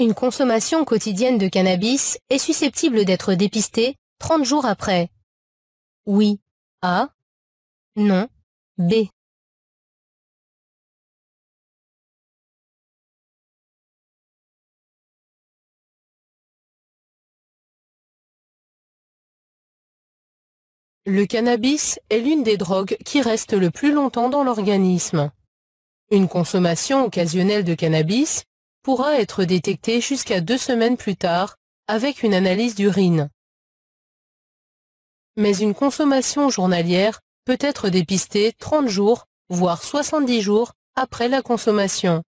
Une consommation quotidienne de cannabis est susceptible d'être dépistée 30 jours après. Oui. A. Non. B. Le cannabis est l'une des drogues qui reste le plus longtemps dans l'organisme. Une consommation occasionnelle de cannabis pourra être détectée jusqu'à 2 semaines plus tard avec une analyse d'urine. Mais une consommation journalière peut être dépistée 30 jours, voire 70 jours après la consommation.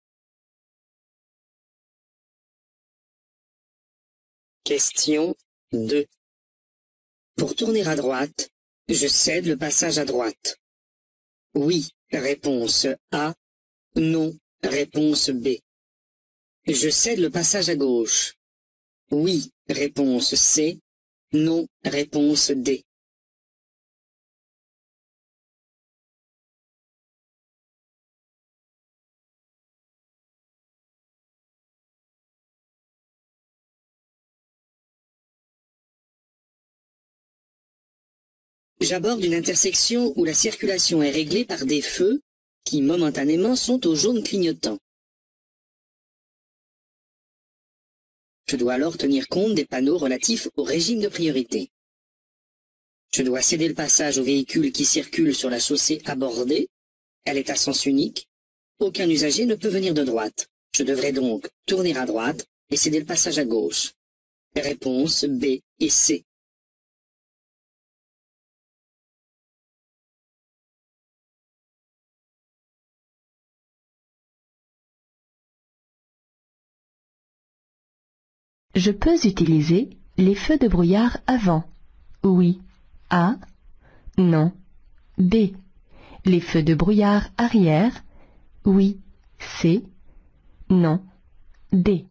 Question 2. Pour tourner à droite, je cède le passage à droite. Oui, réponse A. Non, réponse B. Je cède le passage à gauche. Oui, réponse C. Non, réponse D. J'aborde une intersection où la circulation est réglée par des feux qui momentanément sont au jaune clignotant. Je dois alors tenir compte des panneaux relatifs au régime de priorité. Je dois céder le passage aux véhicules qui circulent sur la chaussée abordée. Elle est à sens unique. Aucun usager ne peut venir de droite. Je devrais donc tourner à droite et céder le passage à gauche. Réponses B et C. Je peux utiliser les feux de brouillard avant. Oui. A. Non. B. Les feux de brouillard arrière. Oui. C. Non. D.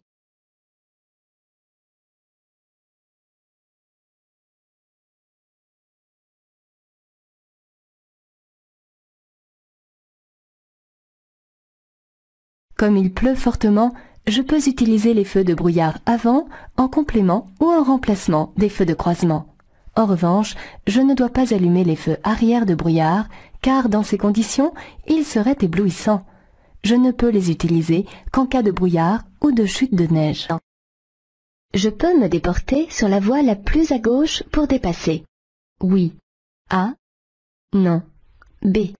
Comme il pleut fortement, je peux utiliser les feux de brouillard avant, en complément ou en remplacement des feux de croisement. En revanche, je ne dois pas allumer les feux arrière de brouillard, car dans ces conditions, ils seraient éblouissants. Je ne peux les utiliser qu'en cas de brouillard ou de chute de neige. Je peux me déporter sur la voie la plus à gauche pour dépasser. Oui. A. Non. B.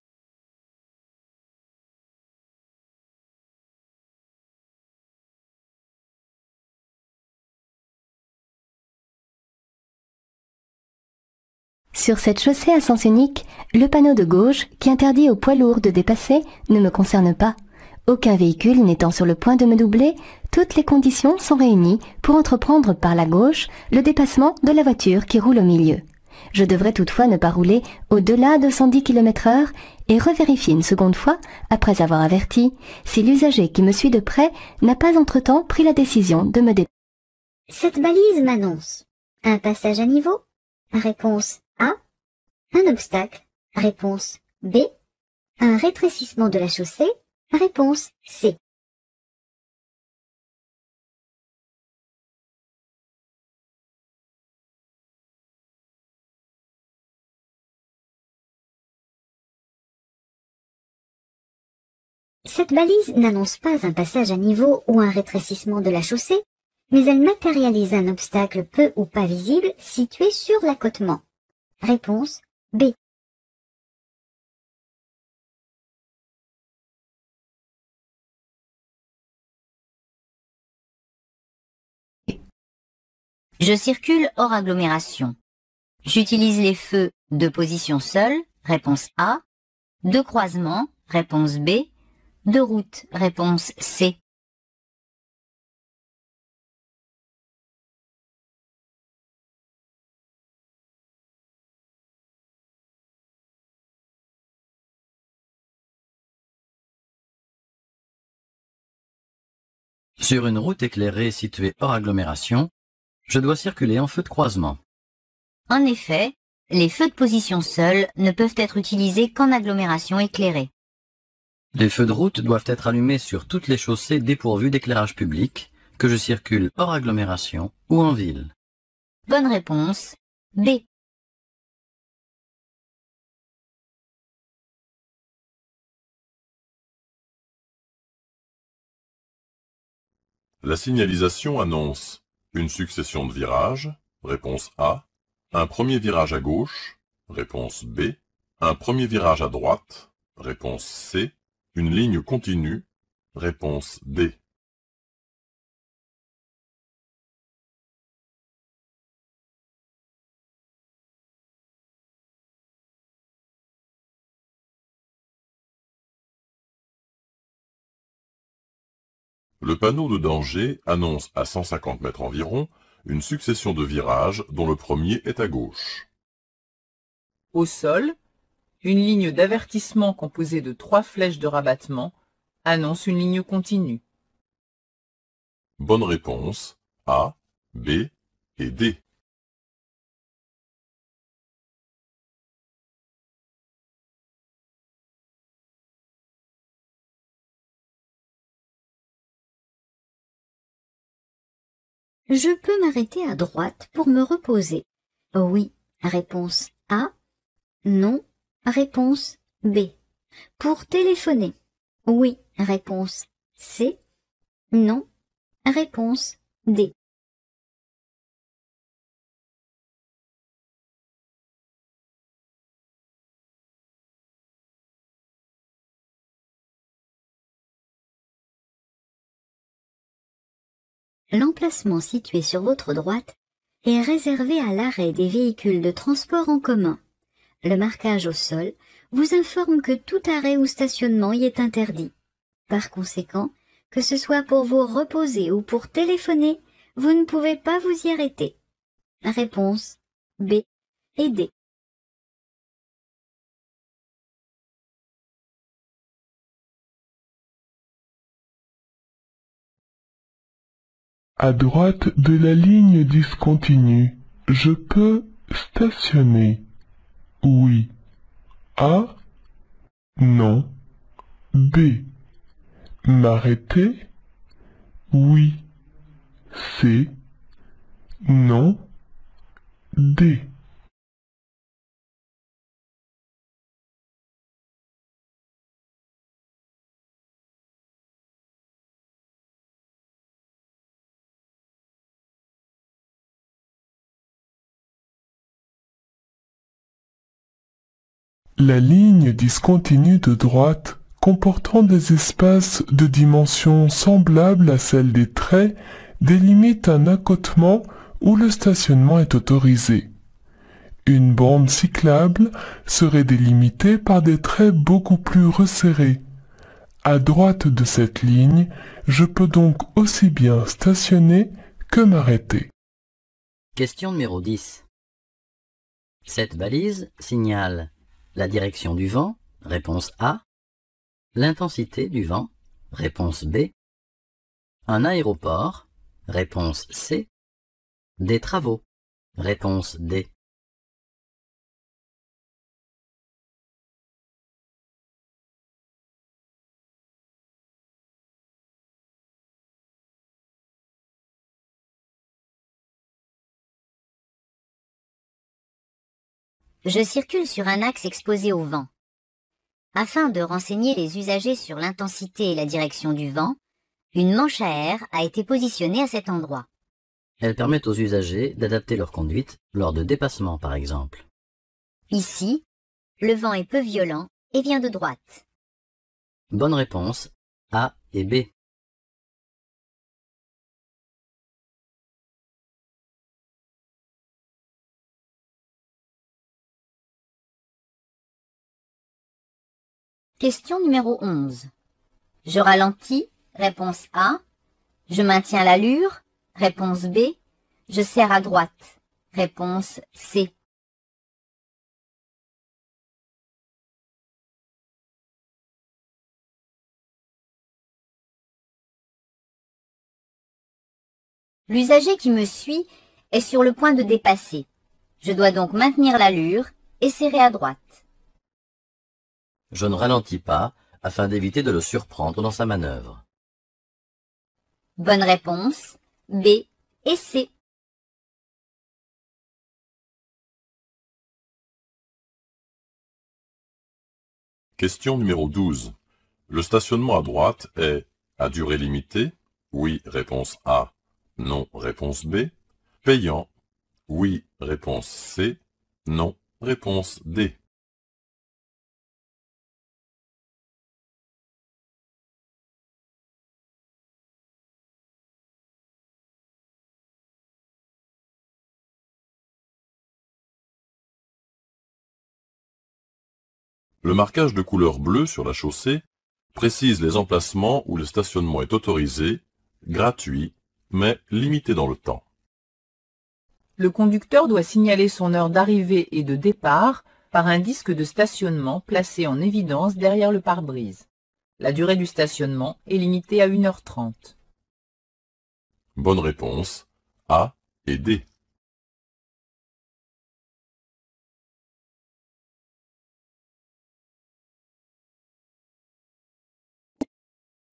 Sur cette chaussée à sens unique, le panneau de gauche, qui interdit aux poids lourds de dépasser, ne me concerne pas. Aucun véhicule n'étant sur le point de me doubler, toutes les conditions sont réunies pour entreprendre par la gauche le dépassement de la voiture qui roule au milieu. Je devrais toutefois ne pas rouler au-delà de 110 km/h et revérifier une seconde fois, après avoir averti, si l'usager qui me suit de près n'a pas entre-temps pris la décision de me dépasser. Cette balise m'annonce un passage à niveau. Réponse A. Un obstacle. Réponse B. Un rétrécissement de la chaussée. Réponse C. Cette balise n'annonce pas un passage à niveau ou un rétrécissement de la chaussée, mais elle matérialise un obstacle peu ou pas visible situé sur l'accotement. Réponse B. Je circule hors agglomération. J'utilise les feux de position seule, réponse A, de croisement, réponse B, de route, réponse C. Sur une route éclairée située hors agglomération, je dois circuler en feu de croisement. En effet, les feux de position seuls ne peuvent être utilisés qu'en agglomération éclairée. Les feux de route doivent être allumés sur toutes les chaussées dépourvues d'éclairage public, que je circule hors agglomération ou en ville? Bonne réponse, B. La signalisation annonce une succession de virages, réponse A, un premier virage à gauche, réponse B, un premier virage à droite, réponse C, une ligne continue, réponse D. Le panneau de danger annonce à 150 mètres environ une succession de virages dont le premier est à gauche. Au sol, une ligne d'avertissement composée de 3 flèches de rabattement annonce une ligne continue. Bonne réponse A, B et D. Je peux m'arrêter à droite pour me reposer. Oui, réponse A. Non, réponse B. Pour téléphoner. Oui, réponse C. Non, réponse D. L'emplacement situé sur votre droite est réservé à l'arrêt des véhicules de transport en commun. Le marquage au sol vous informe que tout arrêt ou stationnement y est interdit. Par conséquent, que ce soit pour vous reposer ou pour téléphoner, vous ne pouvez pas vous y arrêter. Réponse B et D. À droite de la ligne discontinue, je peux stationner. Oui. A. Non. B. M'arrêter. Oui. C. Non. D. La ligne discontinue de droite, comportant des espaces de dimension semblable à celle des traits, délimite un accotement où le stationnement est autorisé. Une bande cyclable serait délimitée par des traits beaucoup plus resserrés. À droite de cette ligne, je peux donc aussi bien stationner que m'arrêter. Question numéro 10. Cette balise signale la direction du vent, réponse A. L'intensité du vent, réponse B. Un aéroport, réponse C. Des travaux, réponse D. Je circule sur un axe exposé au vent. Afin de renseigner les usagers sur l'intensité et la direction du vent, une manche à air a été positionnée à cet endroit. Elle permet aux usagers d'adapter leur conduite lors de dépassements, par exemple. Ici, le vent est peu violent et vient de droite. Bonne réponse A et B. Question numéro 11. Je ralentis, réponse A. Je maintiens l'allure, réponse B. Je serre à droite, réponse C. L'usager qui me suit est sur le point de dépasser. Je dois donc maintenir l'allure et serrer à droite. Je ne ralentis pas afin d'éviter de le surprendre dans sa manœuvre. Bonne réponse B et C. Question numéro 12. Le stationnement à droite est à durée limitée? Oui, réponse A. Non, réponse B. Payant? Oui, réponse C. Non, réponse D. Le marquage de couleur bleue sur la chaussée précise les emplacements où le stationnement est autorisé, gratuit, mais limité dans le temps. Le conducteur doit signaler son heure d'arrivée et de départ par un disque de stationnement placé en évidence derrière le pare-brise. La durée du stationnement est limitée à 1h30. Bonne réponse A et D.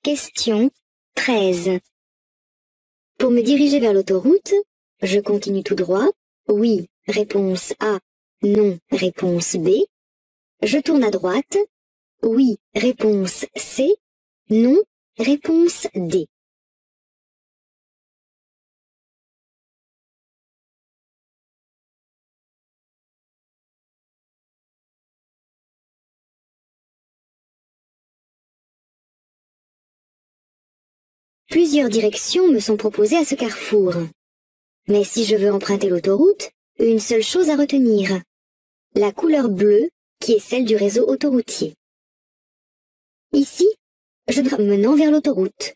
Question 13. Pour me diriger vers l'autoroute, je continue tout droit. Oui, réponse A. Non, réponse B. Je tourne à droite. Oui, réponse C. Non, réponse D. Plusieurs directions me sont proposées à ce carrefour. Mais si je veux emprunter l'autoroute, une seule chose à retenir. La couleur bleue, qui est celle du réseau autoroutier. Ici, je dois me mener vers l'autoroute.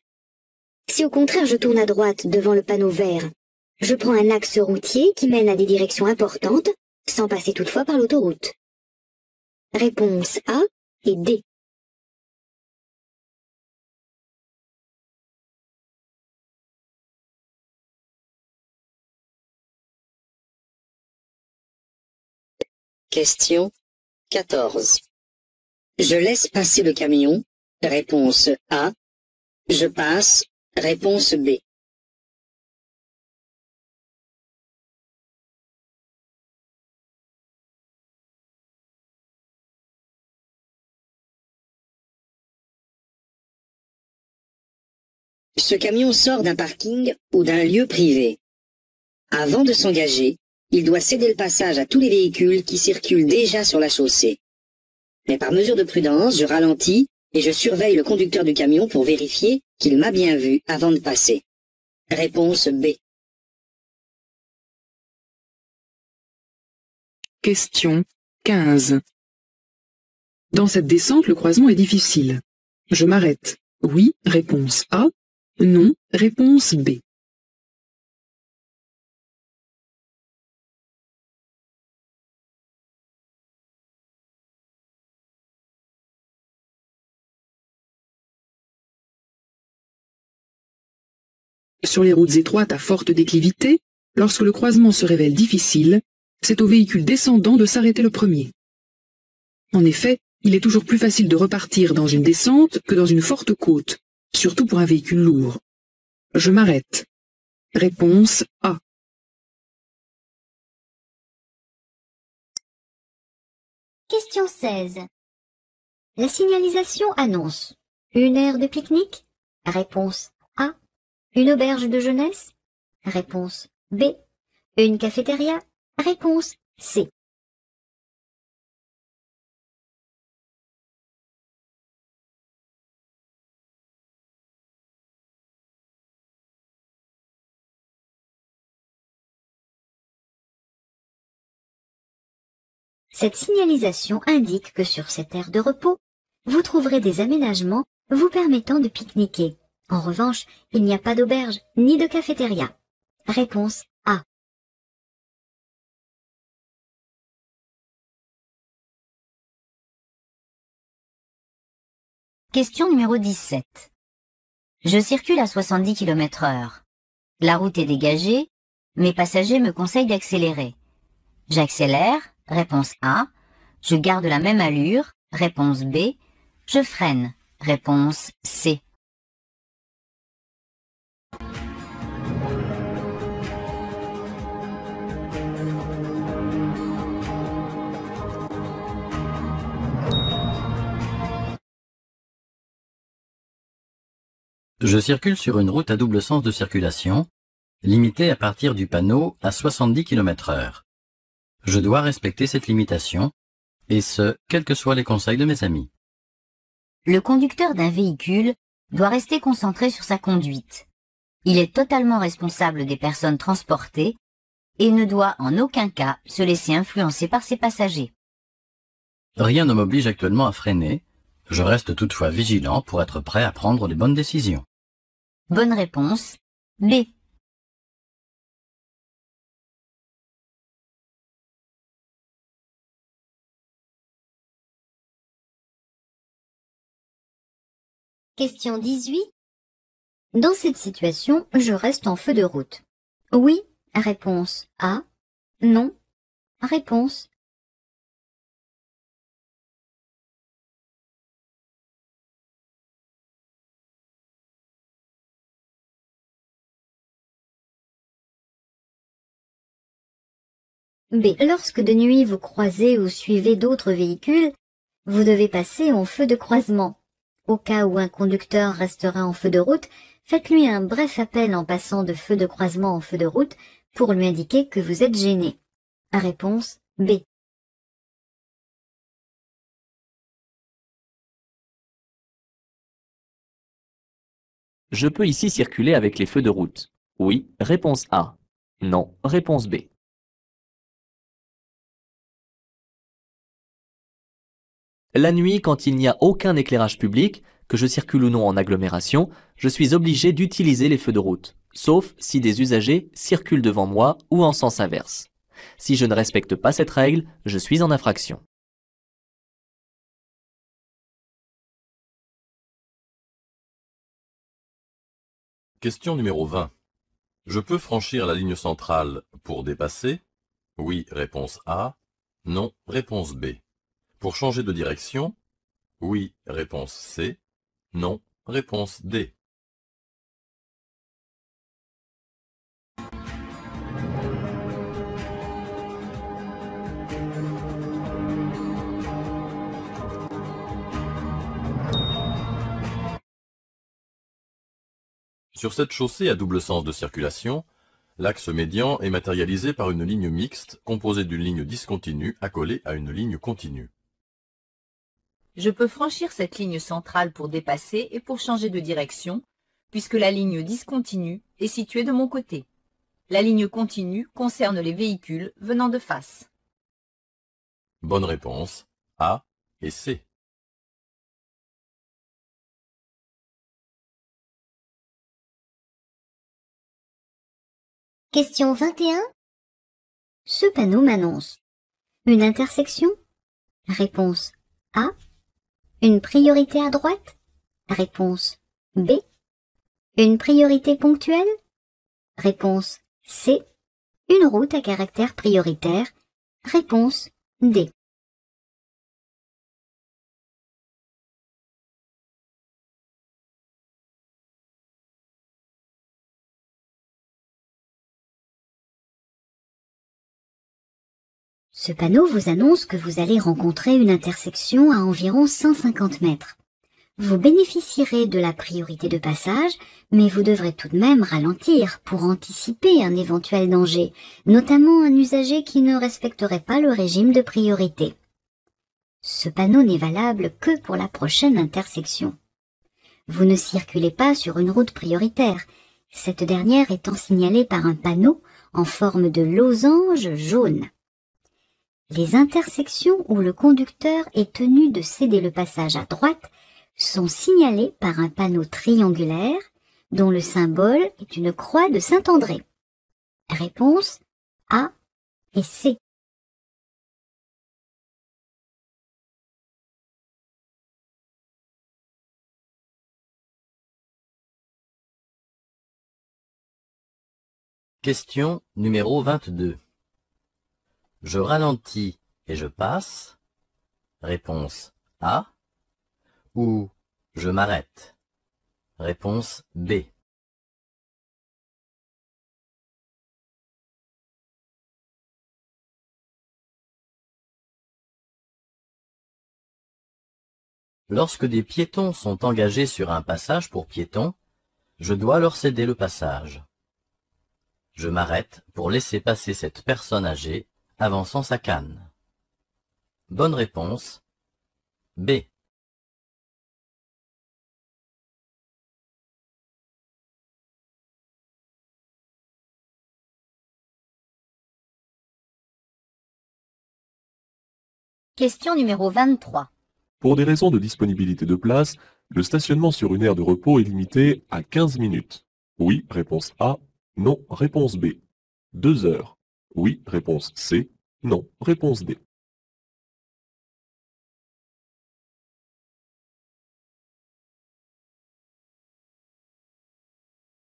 Si au contraire je tourne à droite devant le panneau vert, je prends un axe routier qui mène à des directions importantes, sans passer toutefois par l'autoroute. Réponse A et D. Question 14. Je laisse passer le camion. Réponse A. Je passe. Réponse B. Ce camion sort d'un parking ou d'un lieu privé. Avant de s'engager, il doit céder le passage à tous les véhicules qui circulent déjà sur la chaussée. Mais par mesure de prudence, je ralentis et je surveille le conducteur du camion pour vérifier qu'il m'a bien vu avant de passer. Réponse B. Question 15. Dans cette descente, le croisement est difficile. Je m'arrête. Oui, réponse A. Non, réponse B. Sur les routes étroites à forte déclivité, lorsque le croisement se révèle difficile, c'est au véhicule descendant de s'arrêter le premier. En effet, il est toujours plus facile de repartir dans une descente que dans une forte côte, surtout pour un véhicule lourd. Je m'arrête. Réponse A. Question 16. La signalisation annonce une aire de pique-nique? Réponse A. Une auberge de jeunesse? Réponse B. Une cafétéria? Réponse C. Cette signalisation indique que sur cette aire de repos, vous trouverez des aménagements vous permettant de pique-niquer. En revanche, il n'y a pas d'auberge ni de cafétéria. Réponse A. Question numéro 17. Je circule à 70 km/h. La route est dégagée. Mes passagers me conseillent d'accélérer. J'accélère. Réponse A. Je garde la même allure. Réponse B. Je freine. Réponse C. Je circule sur une route à double sens de circulation, limitée à partir du panneau à 70 km/h. Je dois respecter cette limitation, et ce, quels que soient les conseils de mes amis. Le conducteur d'un véhicule doit rester concentré sur sa conduite. Il est totalement responsable des personnes transportées et ne doit en aucun cas se laisser influencer par ses passagers. Rien ne m'oblige actuellement à freiner. Je reste toutefois vigilant pour être prêt à prendre les bonnes décisions. Bonne réponse, B. Question 18. Dans cette situation, je reste en feu de route. Oui, réponse A. Non, réponse B. B. Lorsque de nuit vous croisez ou suivez d'autres véhicules, vous devez passer en feu de croisement. Au cas où un conducteur restera en feu de route, faites-lui un bref appel en passant de feu de croisement en feu de route pour lui indiquer que vous êtes gêné. Réponse B. Je peux ici circuler avec les feux de route. Oui, réponse A. Non, réponse B. La nuit, quand il n'y a aucun éclairage public, que je circule ou non en agglomération, je suis obligé d'utiliser les feux de route, sauf si des usagers circulent devant moi ou en sens inverse. Si je ne respecte pas cette règle, je suis en infraction. Question numéro 20. Je peux franchir la ligne centrale pour dépasser? Oui, réponse A. Non, réponse B. Pour changer de direction, oui, réponse C, non, réponse D. Sur cette chaussée à double sens de circulation, l'axe médian est matérialisé par une ligne mixte composée d'une ligne discontinue accolée à une ligne continue. Je peux franchir cette ligne centrale pour dépasser et pour changer de direction, puisque la ligne discontinue est située de mon côté. La ligne continue concerne les véhicules venant de face. Bonne réponse, A et C. Question 21. Ce panneau m'annonce une intersection. Réponse A. Une priorité à droite? Réponse B. Une priorité ponctuelle? Réponse C. Une route à caractère prioritaire? Réponse D. Ce panneau vous annonce que vous allez rencontrer une intersection à environ 150 mètres. Vous bénéficierez de la priorité de passage, mais vous devrez tout de même ralentir pour anticiper un éventuel danger, notamment un usager qui ne respecterait pas le régime de priorité. Ce panneau n'est valable que pour la prochaine intersection. Vous ne circulez pas sur une route prioritaire, cette dernière étant signalée par un panneau en forme de losange jaune. Les intersections où le conducteur est tenu de céder le passage à droite sont signalées par un panneau triangulaire dont le symbole est une croix de Saint-André. Réponse A et C. Question numéro 22. Je ralentis et je passe. Réponse A. Ou je m'arrête. Réponse B. Lorsque des piétons sont engagés sur un passage pour piétons, Je dois leur céder le passage. Je m'arrête pour laisser passer cette personne âgée, avançant sa canne. Bonne réponse. B. Question numéro 23. Pour des raisons de disponibilité de place, le stationnement sur une aire de repos est limité à 15 minutes. Oui, réponse A. Non, réponse B. 2 heures. Oui, réponse C. Non, réponse D.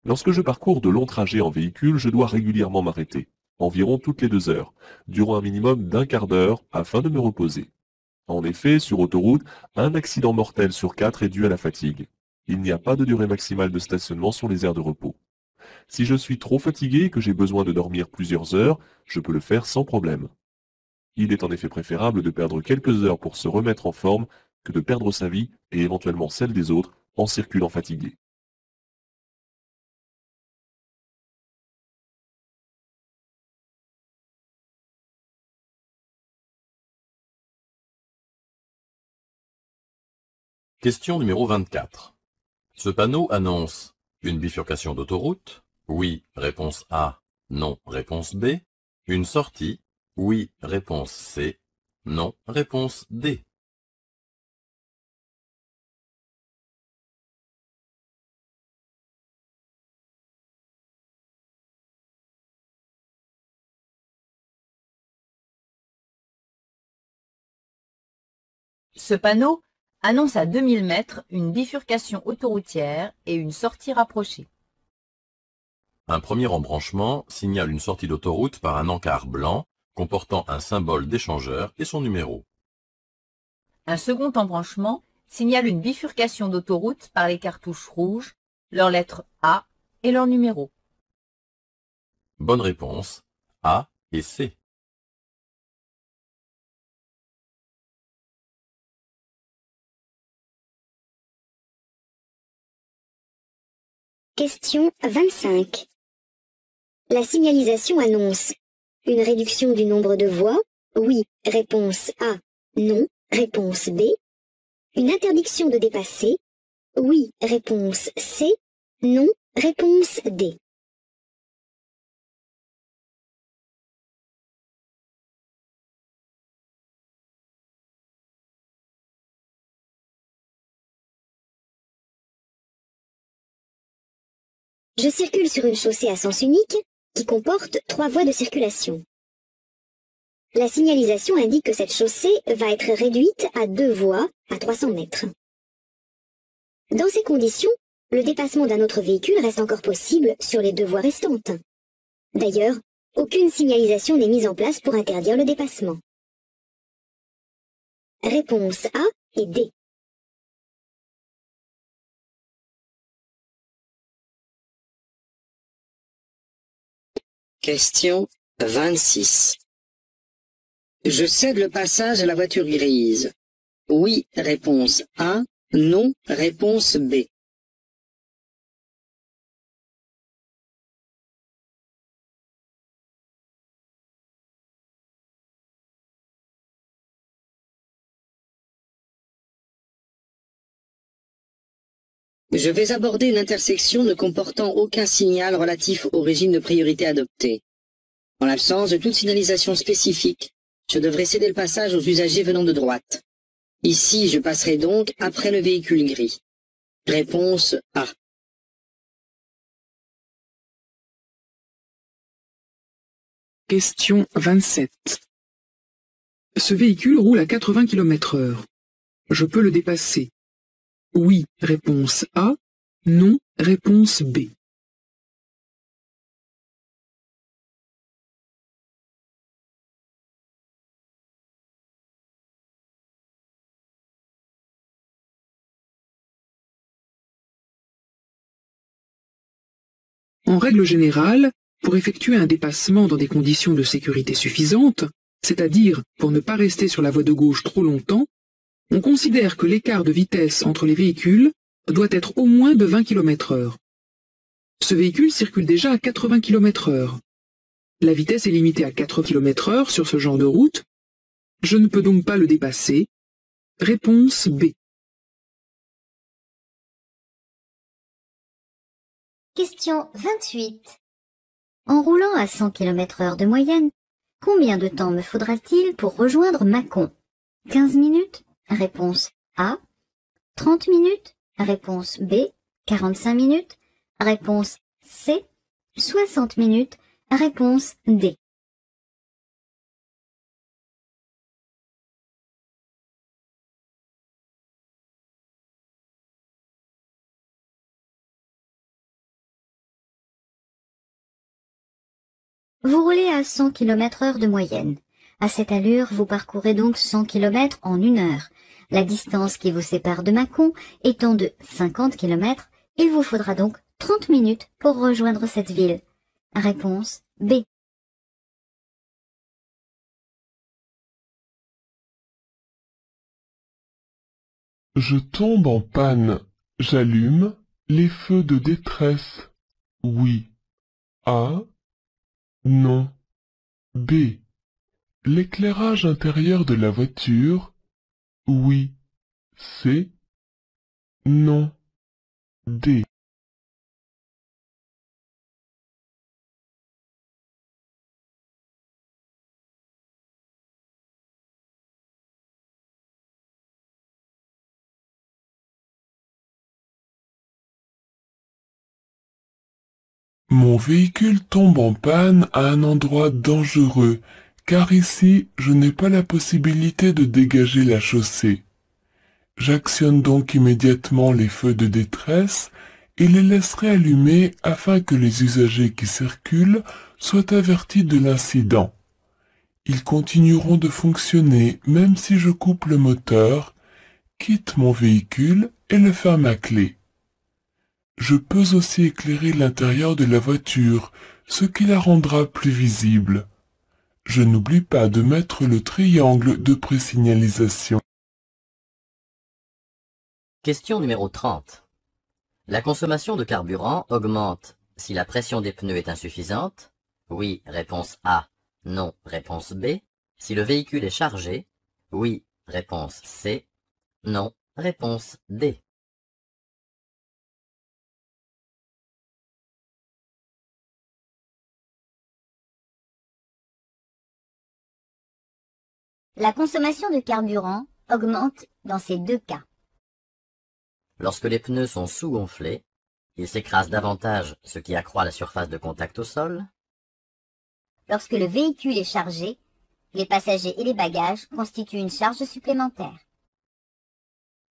Lorsque je parcours de longs trajets en véhicule, je dois régulièrement m'arrêter, environ toutes les 2 heures, durant un minimum d'1/4 d'heure afin de me reposer. En effet, sur autoroute, un accident mortel sur 4 est dû à la fatigue. Il n'y a pas de durée maximale de stationnement sur les aires de repos. Si je suis trop fatigué et que j'ai besoin de dormir plusieurs heures, je peux le faire sans problème. Il est en effet préférable de perdre quelques heures pour se remettre en forme que de perdre sa vie et éventuellement celle des autres en circulant fatigué. Question numéro 24. Ce panneau annonce une bifurcation d'autoroute. Oui, réponse A. Non, réponse B. Une sortie. Oui, réponse C. Non, réponse D. Ce panneau annonce à 2000 mètres une bifurcation autoroutière et une sortie rapprochée. Un premier embranchement signale une sortie d'autoroute par un encart blanc comportant un symbole d'échangeur et son numéro. Un second embranchement signale une bifurcation d'autoroute par les cartouches rouges, leurs lettres A et leur numéro. Bonne réponse, A et C. Question 25. La signalisation annonce une réduction du nombre de voies. Oui, réponse A. Non, réponse B. Une interdiction de dépasser. Oui, réponse C. Non, réponse D. Je circule sur une chaussée à sens unique qui comporte 3 voies de circulation. La signalisation indique que cette chaussée va être réduite à 2 voies à 300 mètres. Dans ces conditions, le dépassement d'un autre véhicule reste encore possible sur les 2 voies restantes. D'ailleurs, aucune signalisation n'est mise en place pour interdire le dépassement. Réponse A et D. Question 26. Je cède le passage à la voiture grise. Oui, réponse A. Non, réponse B. Je vais aborder une intersection ne comportant aucun signal relatif au régime de priorité adopté. En l'absence de toute signalisation spécifique, je devrais céder le passage aux usagers venant de droite. Ici, je passerai donc après le véhicule gris. Réponse A. Question 27. Ce véhicule roule à 80 km/h. Je peux le dépasser. Oui, réponse A. Non, réponse B. En règle générale, pour effectuer un dépassement dans des conditions de sécurité suffisantes, c'est-à-dire pour ne pas rester sur la voie de gauche trop longtemps, on considère que l'écart de vitesse entre les véhicules doit être au moins de 20 km/h. Ce véhicule circule déjà à 80 km/h. La vitesse est limitée à 4 km/h sur ce genre de route. Je ne peux donc pas le dépasser. Réponse B. Question 28. En roulant à 100 km/h de moyenne, combien de temps me faudra-t-il pour rejoindre Mâcon? 15 minutes? Réponse A. 30 minutes? Réponse B. 45 minutes? Réponse C. 60 minutes? Réponse D. Vous roulez à 100 km/h de moyenne. À cette allure, vous parcourez donc 100 km en une heure. La distance qui vous sépare de Mâcon étant de 50 km, il vous faudra donc 30 minutes pour rejoindre cette ville. Réponse B. Je tombe en panne. J'allume les feux de détresse. Oui. A. Non. B. L'éclairage intérieur de la voiture. Oui. C. Non. D. Mon véhicule tombe en panne à un endroit dangereux, car ici, je n'ai pas la possibilité de dégager la chaussée. J'actionne donc immédiatement les feux de détresse et les laisserai allumés afin que les usagers qui circulent soient avertis de l'incident. Ils continueront de fonctionner même si je coupe le moteur, quitte mon véhicule et le ferme à clé. Je peux aussi éclairer l'intérieur de la voiture, ce qui la rendra plus visible. Je n'oublie pas de mettre le triangle de présignalisation. Question numéro 30. La consommation de carburant augmente si la pression des pneus est insuffisante. Oui, réponse A. Non, réponse B. Si le véhicule est chargé. Oui, réponse C. Non, réponse D. La consommation de carburant augmente dans ces deux cas. Lorsque les pneus sont sous-gonflés, ils s'écrasent davantage, ce qui accroît la surface de contact au sol. Lorsque le véhicule est chargé, les passagers et les bagages constituent une charge supplémentaire.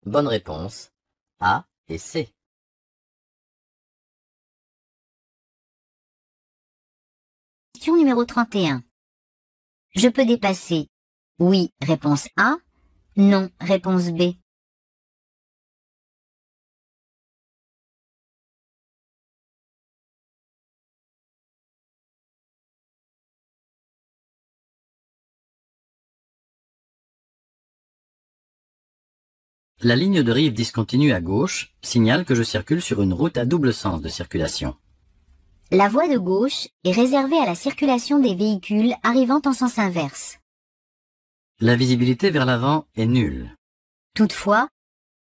Bonne réponse, A et C. Question numéro 31. Je peux dépasser. Oui, réponse A. Non, réponse B. La ligne de rive discontinue à gauche signale que je circule sur une route à double sens de circulation. La voie de gauche est réservée à la circulation des véhicules arrivant en sens inverse. La visibilité vers l'avant est nulle. Toutefois,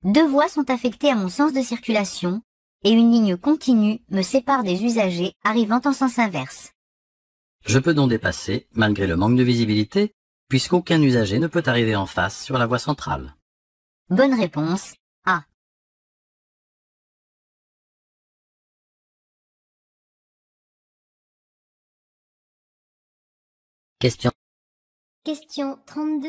deux voies sont affectées à mon sens de circulation et une ligne continue me sépare des usagers arrivant en sens inverse. Je peux donc dépasser, malgré le manque de visibilité, puisqu'aucun usager ne peut arriver en face sur la voie centrale. Bonne réponse, A. Question 32.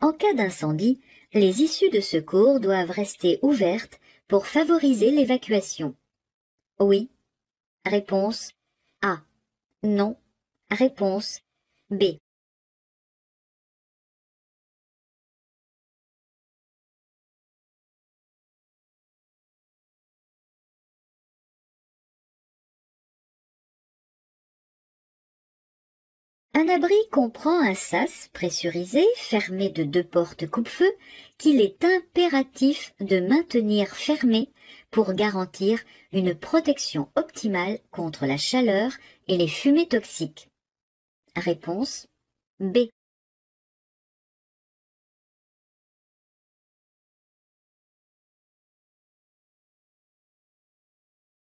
En cas d'incendie, les issues de secours doivent rester ouvertes pour favoriser l'évacuation. Oui. Réponse A. Non. Réponse B. Un abri comprend un sas pressurisé fermé de deux portes coupe-feu qu'il est impératif de maintenir fermé pour garantir une protection optimale contre la chaleur et les fumées toxiques? Réponse B.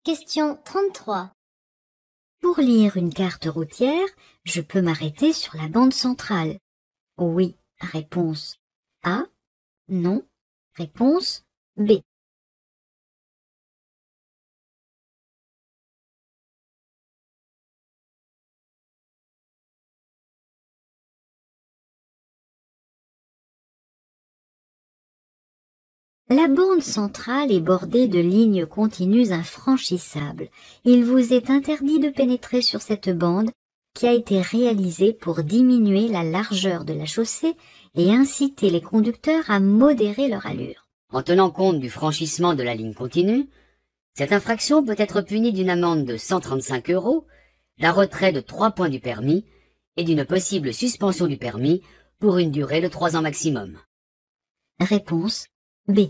Question 33. Pour lire une carte routière, je peux m'arrêter sur la bande centrale? Oui. Réponse A. Non. Réponse B. La bande centrale est bordée de lignes continues infranchissables. Il vous est interdit de pénétrer sur cette bande qui a été réalisée pour diminuer la largeur de la chaussée et inciter les conducteurs à modérer leur allure. En tenant compte du franchissement de la ligne continue, cette infraction peut être punie d'une amende de 135 €, d'un retrait de 3 points du permis et d'une possible suspension du permis pour une durée de 3 ans maximum. Réponse B.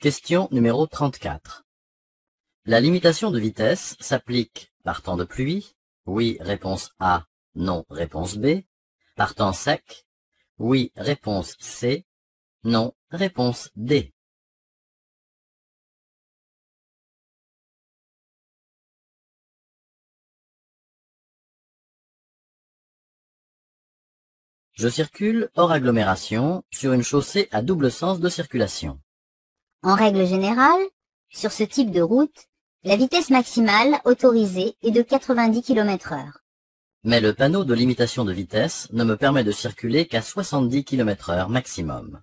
Question numéro 34. La limitation de vitesse s'applique par temps de pluie, oui, réponse A, non, réponse B, par temps sec, oui, réponse C, non, réponse D. Je circule hors agglomération sur une chaussée à double sens de circulation. En règle générale, sur ce type de route, la vitesse maximale autorisée est de 90 km/h. Mais le panneau de limitation de vitesse ne me permet de circuler qu'à 70 km/h maximum.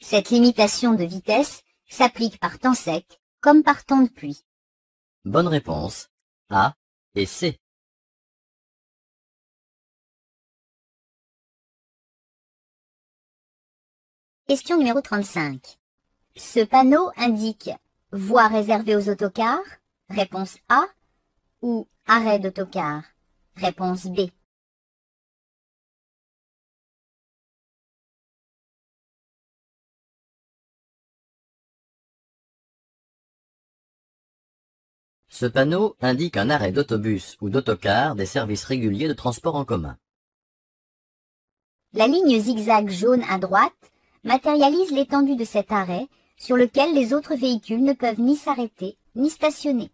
Cette limitation de vitesse s'applique par temps sec comme par temps de pluie. Bonne réponse A et C. Question numéro 35. Ce panneau indique « Voie réservée aux autocars » réponse A ou « Arrêt d'autocar » réponse B. Ce panneau indique un arrêt d'autobus ou d'autocar des services réguliers de transport en commun. La ligne zigzag jaune à droite matérialise l'étendue de cet arrêt sur lequel les autres véhicules ne peuvent ni s'arrêter, ni stationner.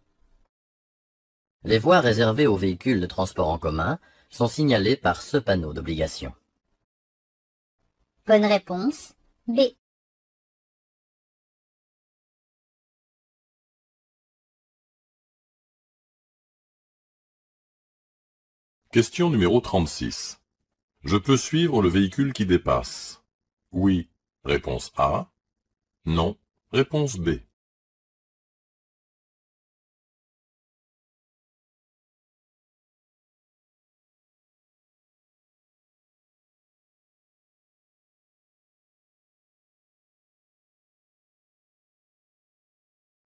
Les voies réservées aux véhicules de transport en commun sont signalées par ce panneau d'obligation. Bonne réponse B. Question numéro 36. Je peux suivre le véhicule qui dépasse? Oui, réponse A. Non, réponse B.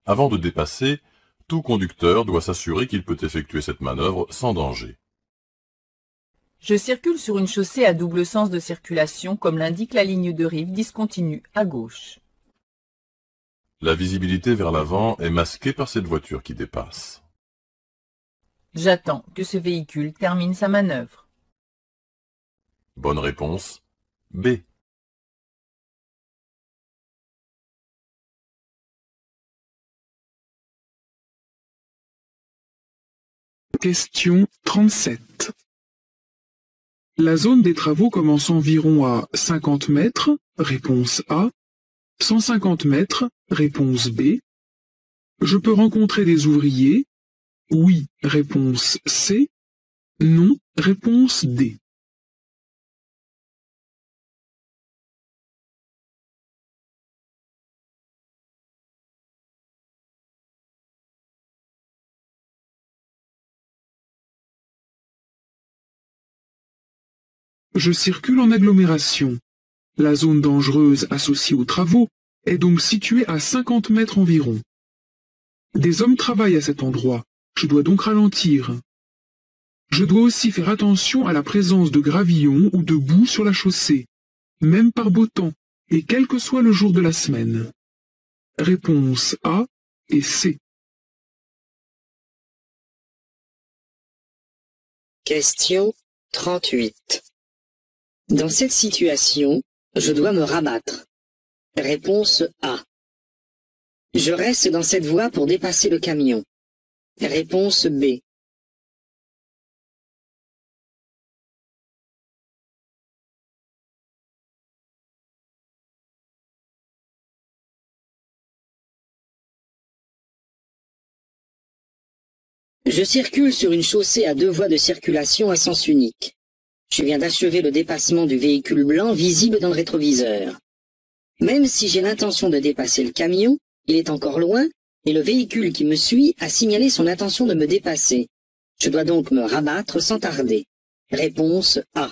Avant de dépasser, tout conducteur doit s'assurer qu'il peut effectuer cette manœuvre sans danger. Je circule sur une chaussée à double sens de circulation comme l'indique la ligne de rive discontinue à gauche. La visibilité vers l'avant est masquée par cette voiture qui dépasse. J'attends que ce véhicule termine sa manœuvre. Bonne réponse B. Question 37. La zone des travaux commence environ à 50 mètres, réponse A. 150 mètres, réponse B. Je peux rencontrer des ouvriers? Oui, réponse C. Non, réponse D. Je circule en agglomération. La zone dangereuse associée aux travaux est donc située à 50 mètres environ. Des hommes travaillent à cet endroit, Je dois donc ralentir. Je dois aussi faire attention à la présence de gravillons ou de boue sur la chaussée, même par beau temps, et quel que soit le jour de la semaine. Réponses A et C. Question 38. Dans cette situation, je dois me rabattre. Réponse A. Je reste dans cette voie pour dépasser le camion. Réponse B. Je circule sur une chaussée à 2 voies de circulation à sens unique. Je viens d'achever le dépassement du véhicule blanc visible dans le rétroviseur. Même si j'ai l'intention de dépasser le camion, il est encore loin et le véhicule qui me suit a signalé son intention de me dépasser. Je dois donc me rabattre sans tarder. Réponse A.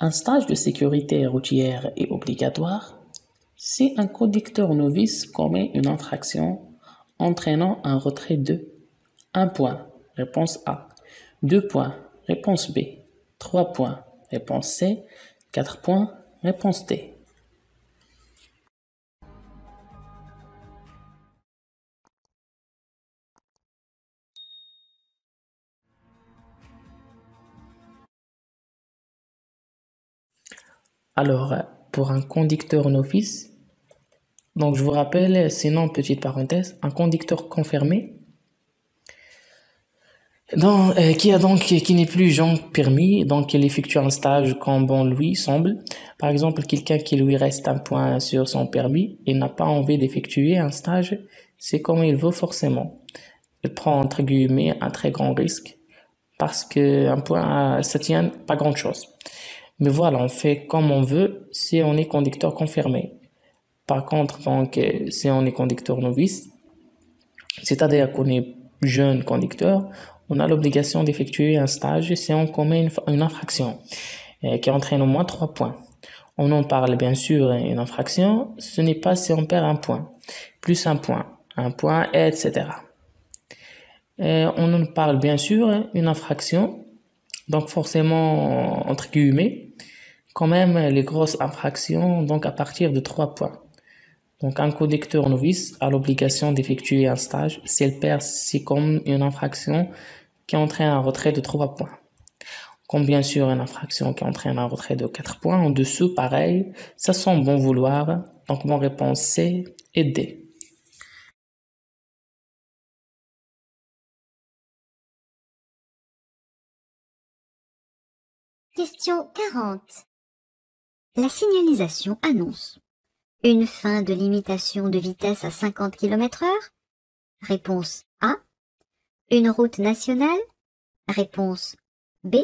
Un stage de sécurité routière est obligatoire si un conducteur novice commet une infraction entraînant un retrait de 1 point, réponse A, 2 points, réponse B, 3 points, réponse C, 4 points, réponse D. Alors, pour un conducteur novice, donc je vous rappelle, sinon, petite parenthèse, un conducteur confirmé, donc, qui n'est plus genre permis, donc il effectue un stage quand bon lui semble. Par exemple, quelqu'un qui lui reste un point sur son permis et n'a pas envie d'effectuer un stage, c'est comme il veut forcément. Il prend entre guillemets un très grand risque parce qu'un point, ça tient pas grand chose. Mais voilà, on fait comme on veut si on est conducteur confirmé. Par contre, donc, si on est conducteur novice, c'est-à-dire qu'on est jeune conducteur, on a l'obligation d'effectuer un stage si on commet une infraction qui entraîne au moins 3 points. On en parle bien sûr, une infraction, ce n'est pas si on perd un point, plus un point, etc. Et on en parle bien sûr, une infraction, donc forcément, entre guillemets, quand même les grosses infractions, donc à partir de 3 points. Donc un conducteur novice a l'obligation d'effectuer un stage si elle perd, c'est comme une infraction qui entraîne un retrait de 3 points. Comme bien sûr une infraction qui entraîne un retrait de 4 points, en dessous pareil, ça sent bon vouloir, donc mon réponse C et D. Question 40. La signalisation annonce une fin de limitation de vitesse à 50 km/h. Réponse A. Une route nationale. Réponse B.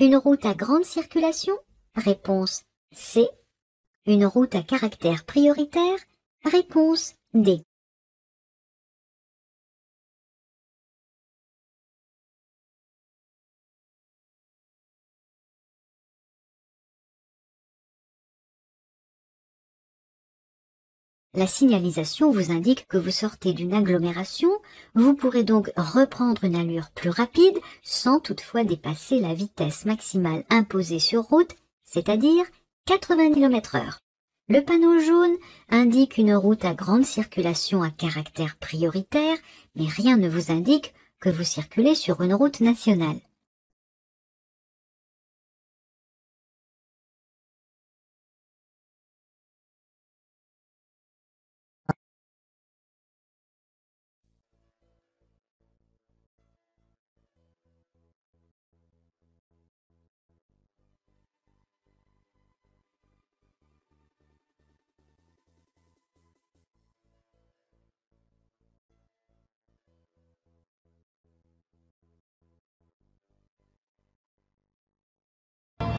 Une route à grande circulation. Réponse C. Une route à caractère prioritaire. Réponse D. La signalisation vous indique que vous sortez d'une agglomération, vous pourrez donc reprendre une allure plus rapide sans toutefois dépasser la vitesse maximale imposée sur route, c'est-à-dire 80 km/h. Le panneau jaune indique une route à grande circulation à caractère prioritaire, mais rien ne vous indique que vous circulez sur une route nationale.